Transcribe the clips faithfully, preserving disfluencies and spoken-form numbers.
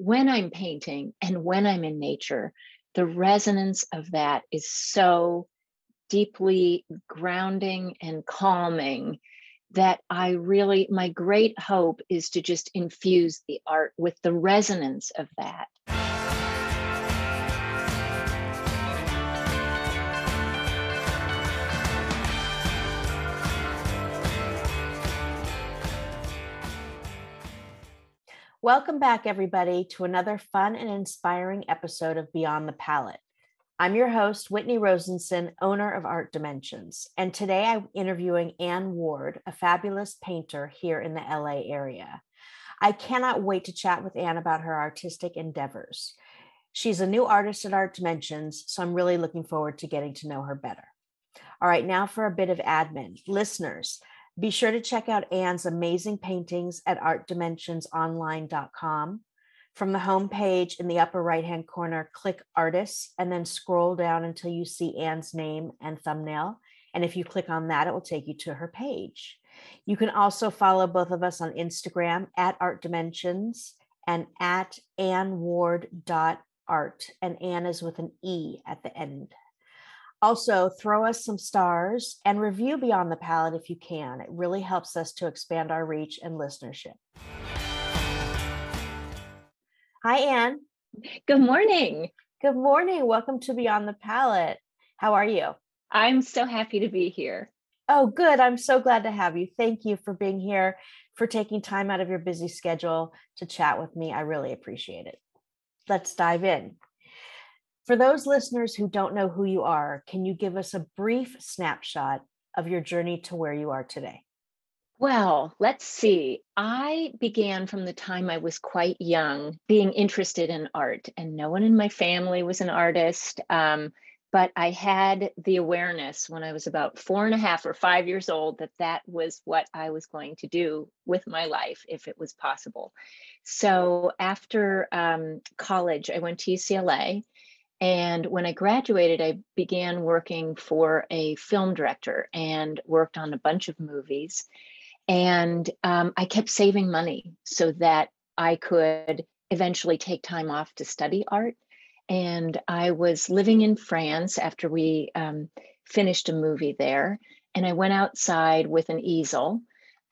when I'm painting and when I'm in nature, the resonance of that is so deeply grounding and calming that I really, my great hope is to just infuse the art with the resonance of that. Welcome back, everybody, to another fun and inspiring episode of Beyond the Palette. I'm your host, Whitney Rosenson, owner of Art Dimensions, and today I'm interviewing Anne Ward, a fabulous painter here in the L A area. I cannot wait to chat with Anne about her artistic endeavors. She's a new artist at Art Dimensions, so I'm really looking forward to getting to know her better. All right, now for a bit of admin. Listeners, be sure to check out Anne's amazing paintings at art dimensions online dot com. From the homepage, in the upper right-hand corner, click Artists, and then scroll down until you see Anne's name and thumbnail. And if you click on that, it will take you to her page. You can also follow both of us on Instagram at artdimensions and at anne ward dot art. And Anne is with an E at the end. Also, throw us some stars and review Beyond the Palette if you can. It really helps us to expand our reach and listenership. Hi, Anne. Good morning. Good morning. Welcome to Beyond the Palette. How are you? I'm so happy to be here. Oh, good. I'm so glad to have you. Thank you for being here, for taking time out of your busy schedule to chat with me. I really appreciate it. Let's dive in. For those listeners who don't know who you are, can you give us a brief snapshot of your journey to where you are today? Well, let's see. I began from the time I was quite young being interested in art, and no one in my family was an artist, um, but I had the awareness when I was about four and a half or five years old that that was what I was going to do with my life if it was possible. So after um, college, I went to U C L A. And when I graduated, I began working for a film director and worked on a bunch of movies. And um, I kept saving money so that I could eventually take time off to study art. And I was living in France after we um, finished a movie there. And I went outside with an easel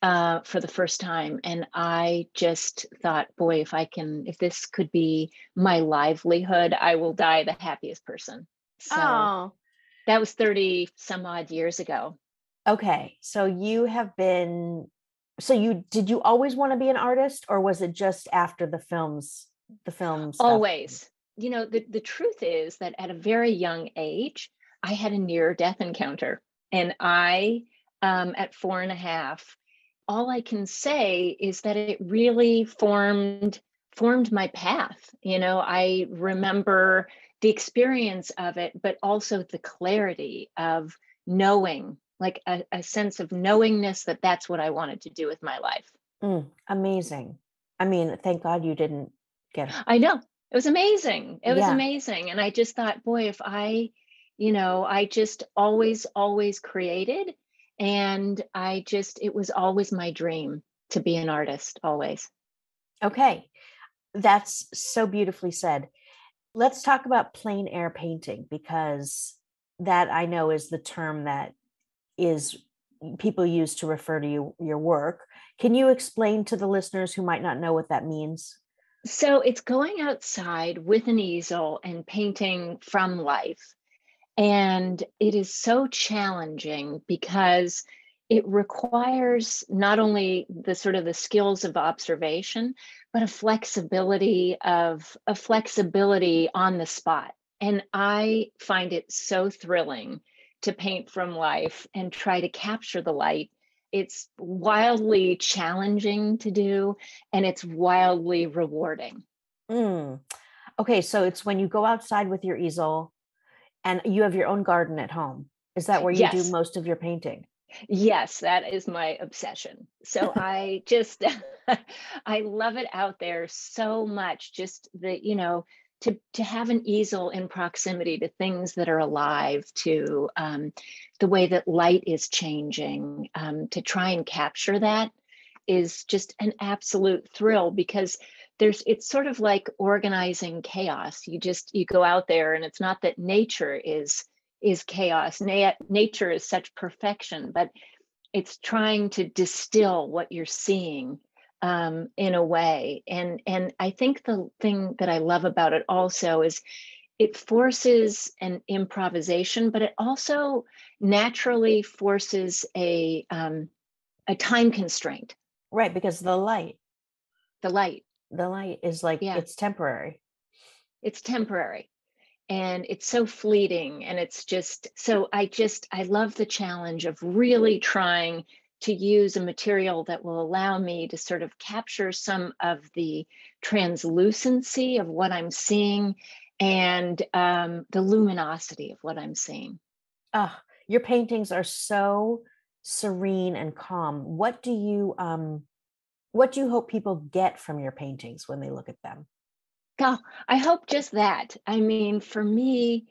uh, for the first time. And I just thought, boy, if I can, if this could be my livelihood, I will die the happiest person. So oh. That was thirty some odd years ago. Okay. So you have been, so you, did you always want to be an artist, or was it just after the films, the films? Always. You know, the, the truth is that at a very young age, I had a near-death encounter, and I, um, at four and a half, all I can say is that it really formed formed my path. You know, I remember the experience of it, but also the clarity of knowing, like a, a sense of knowingness that that's what I wanted to do with my life. Mm, amazing. I mean, thank God you didn't get it. I know. It was amazing. It yeah. was amazing. And I just thought, boy, if I, you know, I just always, always created. And I just, it was always my dream to be an artist, always. Okay. That's so beautifully said. Let's talk about plein air painting, because that I know is the term that is people use to refer to you, your work. Can you explain to the listeners who might not know what that means? So it's going outside with an easel and painting from life. And it is so challenging because it requires not only the sort of the skills of observation, but a flexibility of a flexibility on the spot. And I find it so thrilling to paint from life and try to capture the light. It's wildly challenging to do, and it's wildly rewarding. Mm. Okay, so it's when you go outside with your easel. And you have your own garden at home. Is that where you yes. do most of your painting? Yes, that is my obsession. So I just, I love it out there so much. Just the, you know, to to have an easel in proximity to things that are alive, to um, the way that light is changing, um, to try and capture that is just an absolute thrill, because there's, it's sort of like organizing chaos. You just, you go out there, and it's not that nature is, is chaos. Na- nature is such perfection, but it's trying to distill what you're seeing um, in a way. And, and I think the thing that I love about it also is it forces an improvisation, but it also naturally forces a, um, a time constraint. Right. Because the light, the light, the light is like, yeah. it's temporary. It's temporary. And it's so fleeting. And it's just, so I just, I love the challenge of really trying to use a material that will allow me to sort of capture some of the translucency of what I'm seeing and um, the luminosity of what I'm seeing. Oh, your paintings are so serene and calm. What do you, um, what do you hope people get from your paintings when they look at them? God, I hope just that. I mean, for me,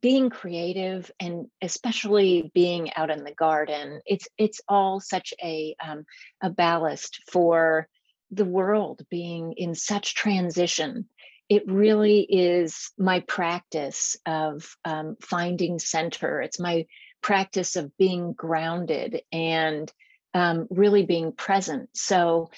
being creative and especially being out in the garden, it's it's all such a um, a ballast for the world being in such transition. It really is my practice of um, finding center. It's my practice of being grounded and um, really being present. So.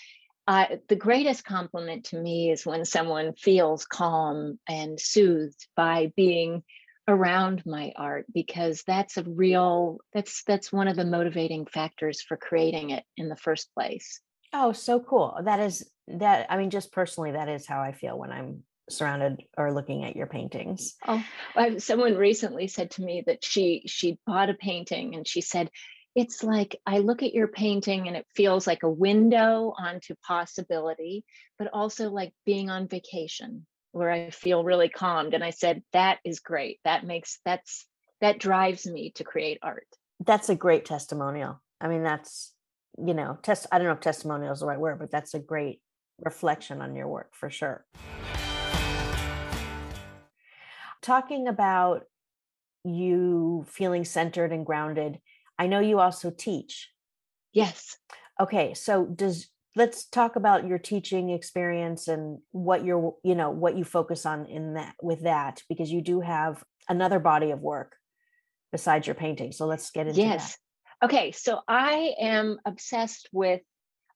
Uh, the greatest compliment to me is when someone feels calm and soothed by being around my art, because that's a real, that's, that's one of the motivating factors for creating it in the first place. Oh, so cool. That is that. I mean, just personally, that is how I feel when I'm surrounded or looking at your paintings. Oh, I, someone recently said to me that she, she bought a painting and she said, it's like I look at your painting and it feels like a window onto possibility, but also like being on vacation where I feel really calmed. And I said, that is great. That makes, that's, that drives me to create art. That's a great testimonial. I mean, that's, you know, test, I don't know if testimonial is the right word, but that's a great reflection on your work for sure. Talking about you feeling centered and grounded, I know you also teach. Yes. Okay. So does, let's talk about your teaching experience and what you're, you know, what you focus on in that with that, because you do have another body of work besides your painting. So let's get into yes. that. Okay. So I am obsessed with,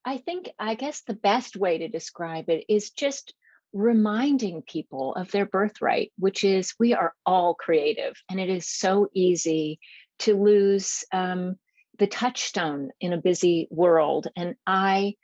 I think, I guess the best way to describe it is just reminding people of their birthright, which is we are all creative, and it is so easy to lose um, the touchstone in a busy world. And I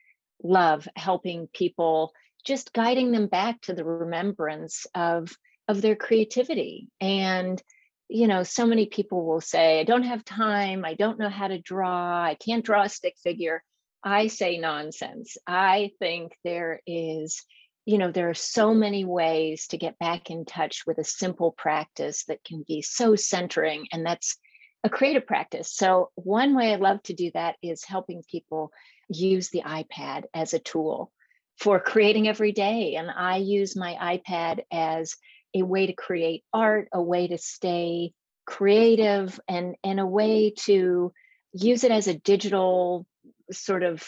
love helping people, just guiding them back to the remembrance of, of their creativity. And, you know, so many people will say, I don't have time. I don't know how to draw. I can't draw a stick figure. I say nonsense. I think there is, you know, there are so many ways to get back in touch with a simple practice that can be so centering. And that's a creative practice. So one way I love to do that is helping people use the iPad as a tool for creating every day. And I use my iPad as a way to create art, a way to stay creative, and, and a way to use it as a digital sort of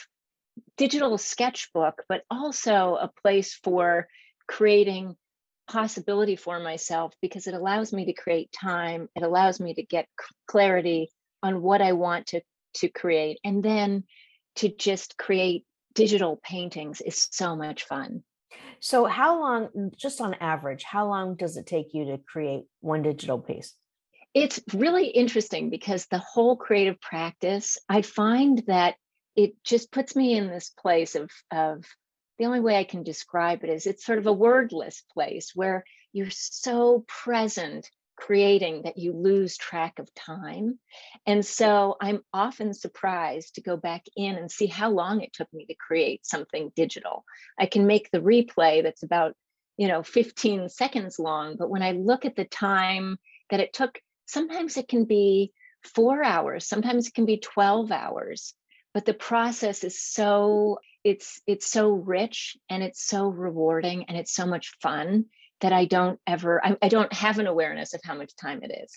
digital sketchbook, but also a place for creating possibility for myself, because it allows me to create time. It allows me to get clarity on what I want to, to create. And then to just create digital paintings is so much fun. So how long, just on average, how long does it take you to create one digital piece? It's really interesting, because the whole creative practice, I find that it just puts me in this place of, of the only way I can describe it is it's sort of a wordless place where you're so present creating that you lose track of time. And so I'm often surprised to go back in and see how long it took me to create something digital. I can make the replay that's about, you know, fifteen seconds long, but when I look at the time that it took, sometimes it can be four hours, sometimes it can be twelve hours, but the process is so It's it's so rich, and it's so rewarding, and it's so much fun that I don't ever, I, I don't have an awareness of how much time it is.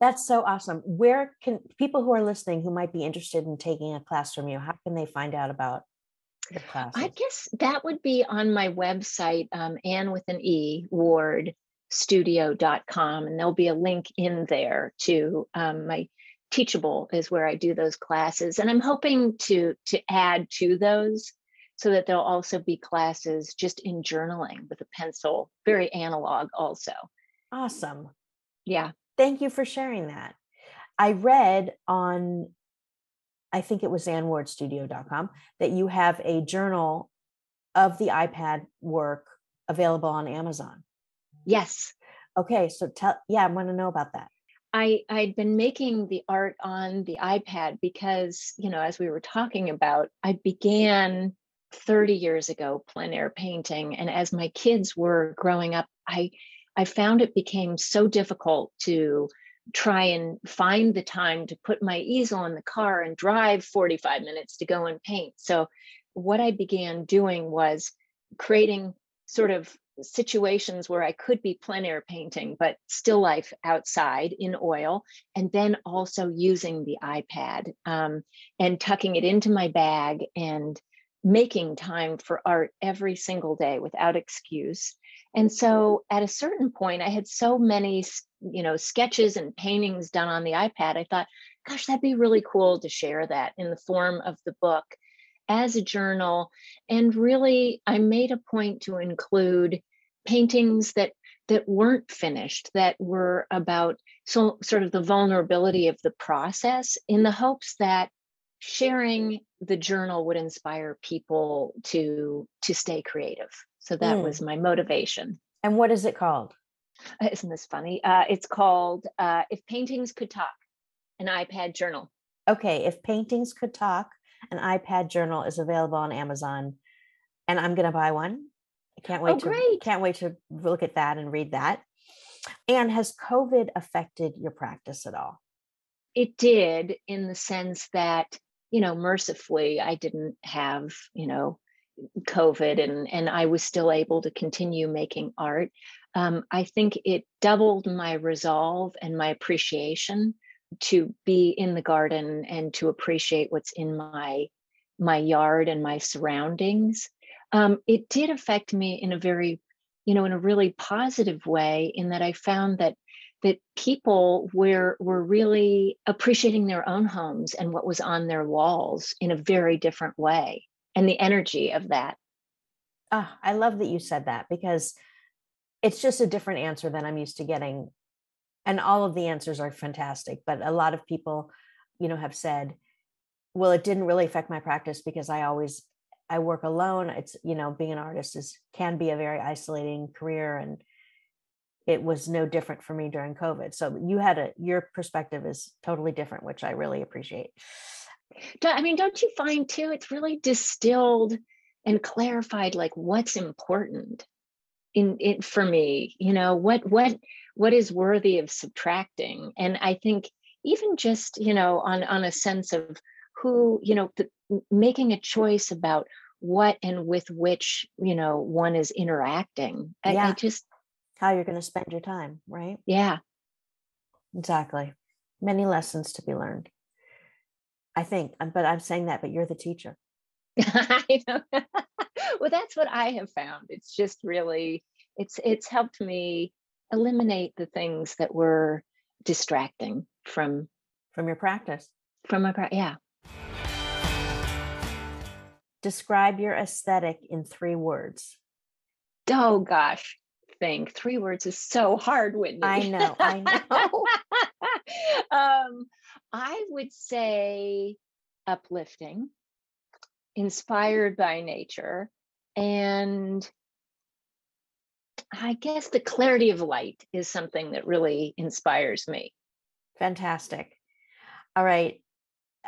That's so awesome. Where can people who are listening who might be interested in taking a class from you, how can they find out about the classes? I guess that would be on my website, um, Anne with an E, ward studio dot com, and there'll be a link in there to um, my Teachable is where I do those classes. And I'm hoping to to add to those so that there'll also be classes just in journaling with a pencil, very analog also. Awesome. Yeah. Thank you for sharing that. I read on, I think it was anne ward studio dot com, that you have a journal of the iPad work available on Amazon. Yes. Okay. So tell, yeah, I want to know about that. I, I'd been making the art on the iPad because, you know, as we were talking about, I began thirty years ago, plein air painting. And as my kids were growing up, I, I found it became so difficult to try and find the time to put my easel in the car and drive forty-five minutes to go and paint. So what I began doing was creating sort of situations where I could be plein air painting, but still life outside in oil, and then also using the iPad um, and tucking it into my bag and making time for art every single day without excuse. And so at a certain point, I had so many, you know, sketches and paintings done on the iPad. I thought, gosh, that'd be really cool to share that in the form of the book as a journal. And really, I made a point to include paintings that that weren't finished, that were about so, sort of the vulnerability of the process, in the hopes that sharing the journal would inspire people to to stay creative. So that mm. was my motivation. And what is it called? Uh, isn't this funny? Uh, it's called uh, If Paintings Could Talk, an iPad Journal. Okay, If Paintings Could Talk, an iPad Journal is available on Amazon, and I'm going to buy one. I can't wait oh, to great. can't wait to look at that and read that. And has COVID affected your practice at all? It did, in the sense that, you know, mercifully, I didn't have, you know, COVID, and and I was still able to continue making art. Um, I think it doubled my resolve and my appreciation to be in the garden and to appreciate what's in my my yard and my surroundings. Um, it did affect me in a very, you know, in a really positive way, in that I found that that people were were really appreciating their own homes and what was on their walls in a very different way, and the energy of that. Oh, I love that you said that, because it's just a different answer than I'm used to getting. And all of the answers are fantastic, but a lot of people, you know, have said, well, it didn't really affect my practice because I always, I work alone. It's, you know, being an artist is, can be a very isolating career, and it was no different for me during COVID. So you had a, your perspective is totally different, which I really appreciate. I mean, don't you find too, it's really distilled and clarified, like what's important in it for me, you know, what, what, what is worthy of subtracting. And I think even just, you know, on, on a sense of who, you know, the, making a choice about what and with which, you know, one is interacting. I, yeah. I just, how you're going to spend your time, right? Yeah, exactly. Many lessons to be learned, I think, but I'm saying that, but you're the teacher. I know. Well, that's what I have found. It's just really, it's it's helped me eliminate the things that were distracting from from your practice. From my practice, yeah. Describe your aesthetic in three words. Oh gosh, think three words is so hard, Whitney. I know, I know. um, I would say uplifting, inspired by nature, and I guess the clarity of light is something that really inspires me. Fantastic. All right.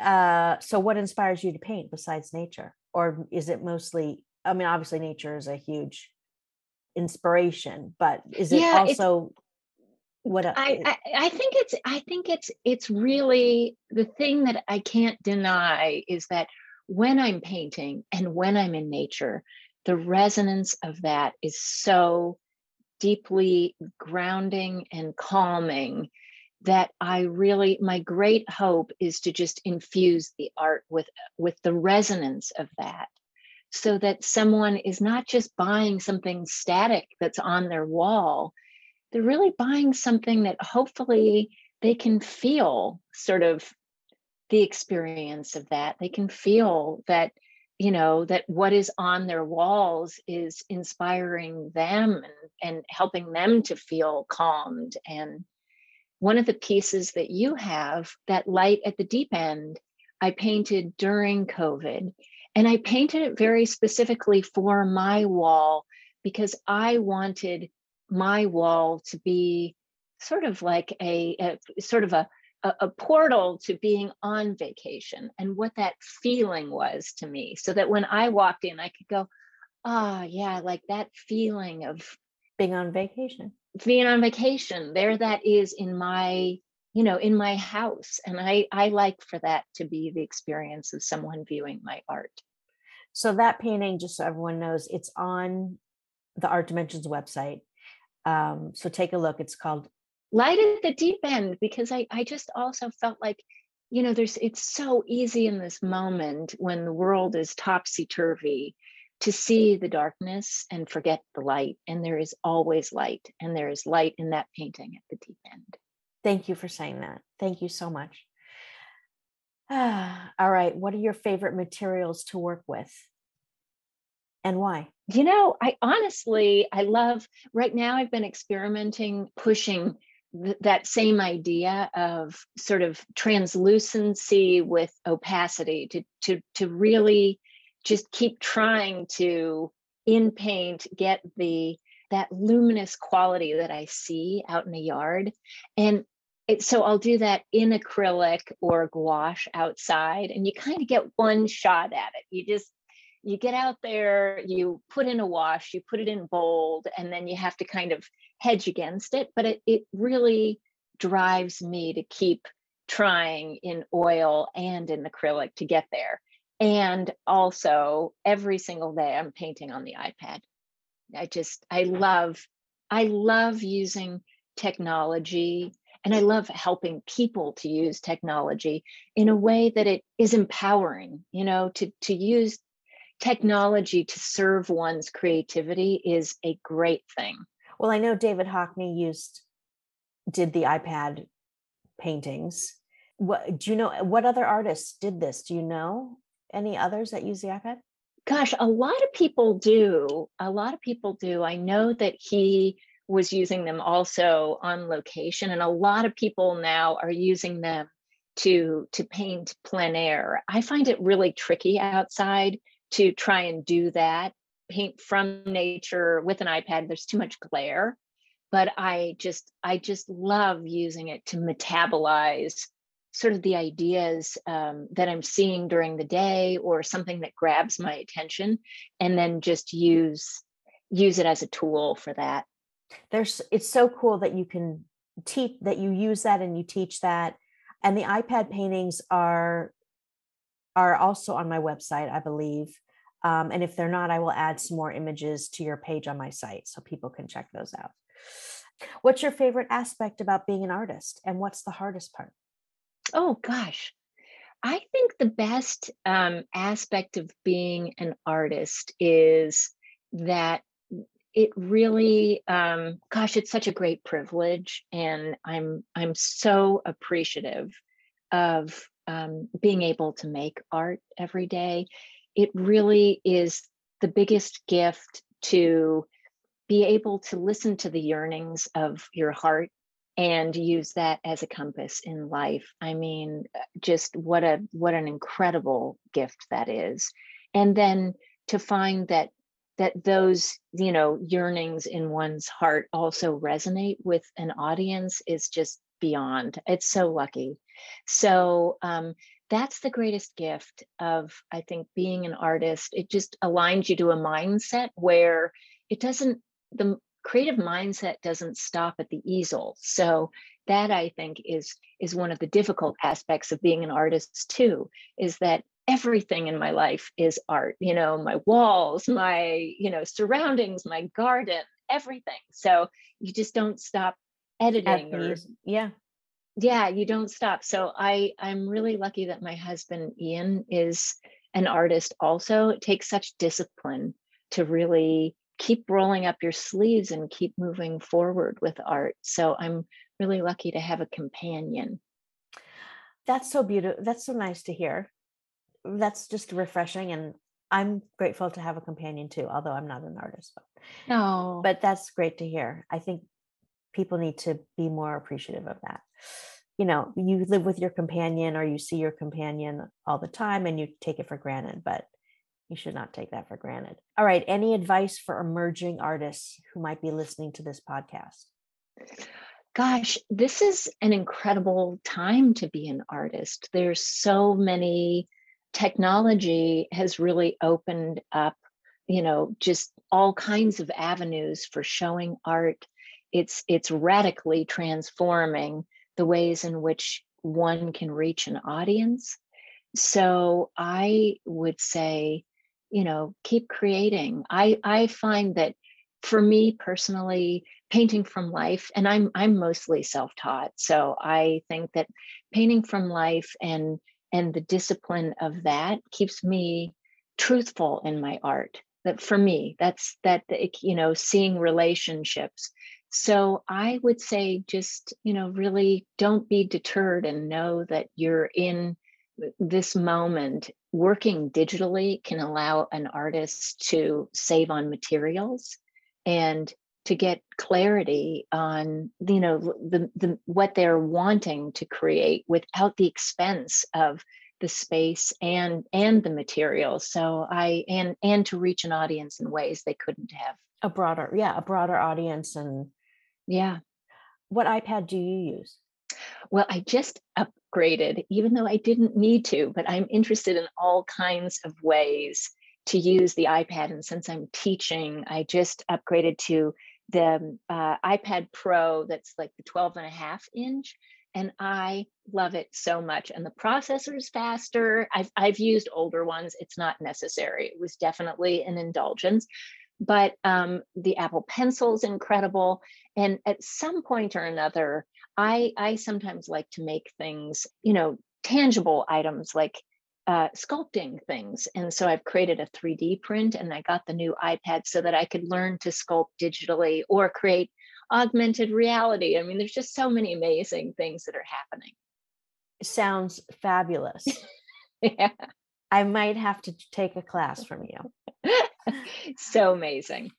Uh, so what inspires you to paint besides nature? Or is it mostly, I mean, obviously nature is a huge inspiration, but is it yeah, also what else? I, I, I think it's, I think it's, it's really the thing that I can't deny is that when I'm painting and when I'm in nature, the resonance of that is so deeply grounding and calming that I really, my great hope is to just infuse the art with, with the resonance of that, so that someone is not just buying something static that's on their wall. They're really buying something that hopefully they can feel sort of the experience of that. They can feel that, you know, that what is on their walls is inspiring them and, and helping them to feel calmed. And one of the pieces that you have, that Light at the Deep End, I painted during COVID. And I painted it very specifically for my wall because I wanted my wall to be sort of like a, a sort of a, a portal to being on vacation and what that feeling was to me. So that when I walked in, I could go, ah, oh, yeah, like that feeling of being on vacation, being on vacation there, that is in my, you know, in my house. And I, I like for that to be the experience of someone viewing my art. So that painting, just so everyone knows, it's on the Art Dimensions website. Um, so take a look. It's called Light at the Deep End, because I, I just also felt like, you know, there's, it's so easy in this moment when the world is topsy-turvy to see the darkness and forget the light. And there is always light. And there is light in that painting at the deep end. Thank you for saying that. Thank you so much. Ah, all right. What are your favorite materials to work with? And why? You know, I honestly, I love, right now I've been experimenting, pushing that same idea of sort of translucency with opacity to, to, to really just keep trying to in paint, get the, that luminous quality that I see out in the yard. And it, so I'll do that in acrylic or gouache outside, and you kind of get one shot at it. You just, you get out there, you put in a wash, you put it in bold, and then you have to kind of hedge against it. But it, it really drives me to keep trying in oil and in acrylic to get there. And also every single day I'm painting on the iPad. I just, I love, I love using technology, and I love helping people to use technology in a way that it is empowering, you know, to, to use technology to serve one's creativity is a great thing. Well, I know David Hockney used, did the iPad paintings. What, do you know, what other artists did this? Do you know any others that use the iPad? Gosh, a lot of people do. A lot of people do. I know that he was using them also on location, and a lot of people now are using them to, to paint plein air. I find it really tricky outside to try and do that, paint from nature with an iPad. There's too much glare, but I just, I just love using it to metabolize sort of the ideas um, that I'm seeing during the day, or something that grabs my attention, and then just use, use it as a tool for that. There's, it's so cool that you can teach, that you use that and you teach that. And the iPad paintings are, are also on my website, I believe. Um, and if they're not, I will add some more images to your page on my site so people can check those out. What's your favorite aspect about being an artist, and what's the hardest part? Oh, gosh. I think the best um, aspect of being an artist is that it really, um, gosh, it's such a great privilege. And I'm I'm so appreciative of um, being able to make art every day. It really is the biggest gift to be able to listen to the yearnings of your heart and use that as a compass in life. I mean, just what a what an incredible gift that is. And then to find that that those, you know, yearnings in one's heart also resonate with an audience is just beyond. It's so lucky. So um, that's the greatest gift of, I think, being an artist. It just aligns you to a mindset where it doesn't, the creative mindset doesn't stop at the easel. So that, I think, is is one of the difficult aspects of being an artist too, is that everything in my life is art, you know, my walls, my, you know, surroundings, my garden, everything. So you just don't stop editing. Or, yeah. Yeah, you don't stop. So I, I'm really lucky that my husband, Ian, is an artist also, it takes such discipline to really keep rolling up your sleeves and keep moving forward with art. So I'm really lucky to have a companion. That's so beautiful. That's so nice to hear. That's just refreshing. And I'm grateful to have a companion too, although I'm not an artist. But, no. But that's great to hear. I think people need to be more appreciative of that. You know, you live with your companion or you see your companion all the time and you take it for granted, but you should not take that for granted. All right. Any advice for emerging artists who might be listening to this podcast? Gosh, this is an incredible time to be an artist. There's so many, technology has really opened up, you know, just all kinds of avenues for showing art. It's, it's radically transforming the ways in which one can reach an audience. So I would say, you know, keep creating. I, I find that for me personally, painting from life, and I'm I'm mostly self-taught. So I think that painting from life and and the discipline of that keeps me truthful in my art. That for me, that's that you know, seeing relationships. So I would say just, you know, really don't be deterred and know that you're in this moment. Working digitally can allow an artist to save on materials and to get clarity on, you know, the, the what they're wanting to create without the expense of the space and and the materials. So I and and to reach an audience in ways they couldn't have. A broader, yeah, a broader audience. And yeah. What iPad do you use? Well, I just upgraded, even though I didn't need to, but I'm interested in all kinds of ways to use the iPad. And since I'm teaching, I just upgraded to the uh, iPad Pro, that's like the twelve and a half inch. And I love it so much. And the processor's faster. I've, I've used older ones. It's not necessary. It was definitely an indulgence. But um, the Apple Pencil is incredible. And at some point or another, I, I sometimes like to make things, you know, tangible items like Uh, sculpting things. And so I've created a three D print and I got the new iPad so that I could learn to sculpt digitally or create augmented reality. I mean, there's just so many amazing things that are happening. Sounds fabulous. Yeah. I might have to take a class from you. So amazing.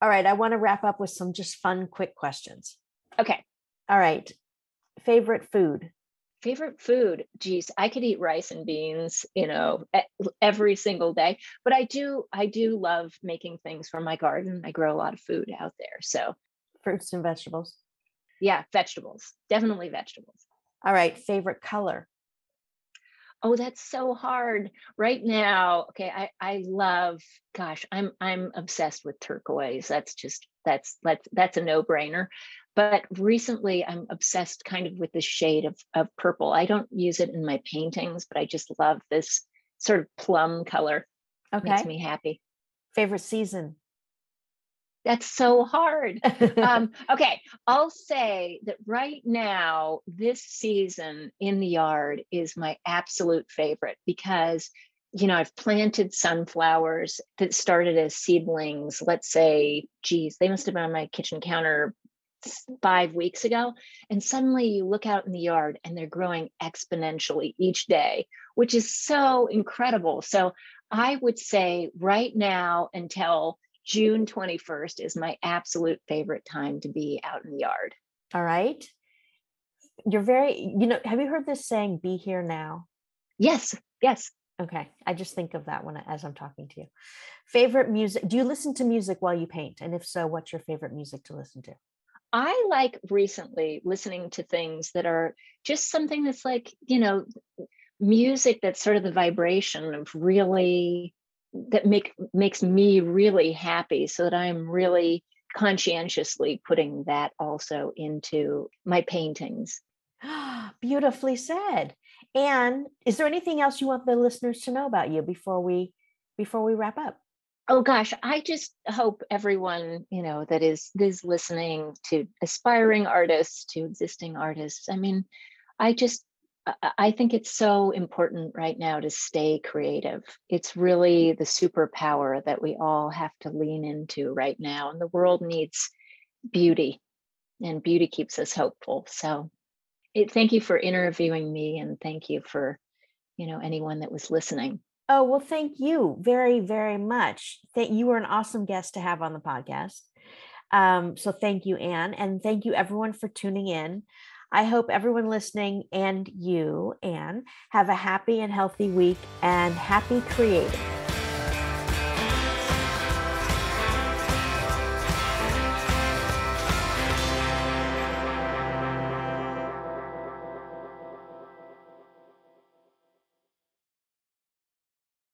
All right. I want to wrap up with some just fun, quick questions. Okay. All right. Favorite food? Favorite food, geez, I could eat rice and beans, you know, every single day. But I do, I do love making things from my garden. I grow a lot of food out there. So fruits and vegetables. Yeah, vegetables, definitely vegetables. All right. Favorite color. Oh, that's so hard right now. Okay. I, I love, gosh, I'm, I'm obsessed with turquoise. That's just, that's, that's, that's a no brainer. But recently I'm obsessed kind of with the shade of, of purple. I don't use it in my paintings, but I just love this sort of plum color. Okay. Makes me happy. Favorite season. That's so hard. um, okay. I'll say that right now, this season in the yard is my absolute favorite because, you know, I've planted sunflowers that started as seedlings. Let's say, geez, they must have been on my kitchen counter five weeks ago. And suddenly you look out in the yard and they're growing exponentially each day, which is so incredible. So I would say right now until June twenty-first is my absolute favorite time to be out in the yard. All right. You're very, you know, have you heard this saying, be here now? Yes. Yes. Okay. I just think of that one as I'm talking to you. Favorite music. Do you listen to music while you paint? And if so, what's your favorite music to listen to? I like recently listening to things that are just something that's like, you know, music that's sort of the vibration of really that make makes me really happy so that I'm really conscientiously putting that also into my paintings. Beautifully said. And is there anything else you want the listeners to know about you before we before we wrap up? Oh gosh, I just hope everyone, you know, that is is listening to aspiring artists, to existing artists. I mean, I just I think it's so important right now to stay creative. It's really the superpower that we all have to lean into right now. And the world needs beauty, and beauty keeps us hopeful. So it, thank you for interviewing me, and thank you for, you know, anyone that was listening. Oh, well, thank you very, very much. That you were an awesome guest to have on the podcast. Um, so thank you, Anne. And thank you everyone for tuning in. I hope everyone listening and you, Anne, have a happy and healthy week, and happy creating.